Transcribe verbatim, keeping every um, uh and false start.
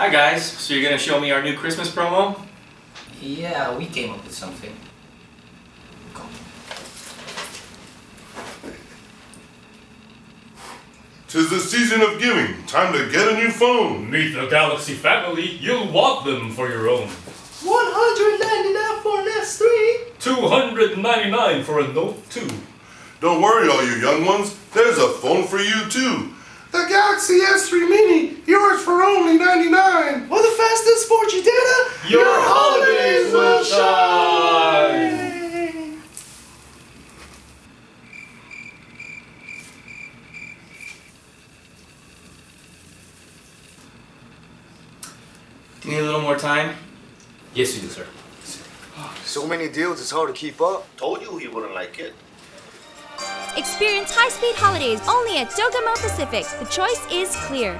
Hi guys, so you're going to show me our new Christmas promo? Yeah, we came up with something. Go. Tis the season of giving, time to get a new phone. Meet the Galaxy family, you'll want them for your own. one hundred ninety-nine dollars for an S three. two hundred ninety-nine dollars for a Note two. Don't worry all you young ones, there's a phone for you too. The Galaxy S three Mini, yours for only ninety-nine dollars. Or the fastest four G data, your, your holidays will shine. Do you need a little more time? Yes, you do, sir. So many deals, it's hard to keep up. Told you he wouldn't like it. Experience high-speed holidays only at Docomo Pacific. The choice is clear.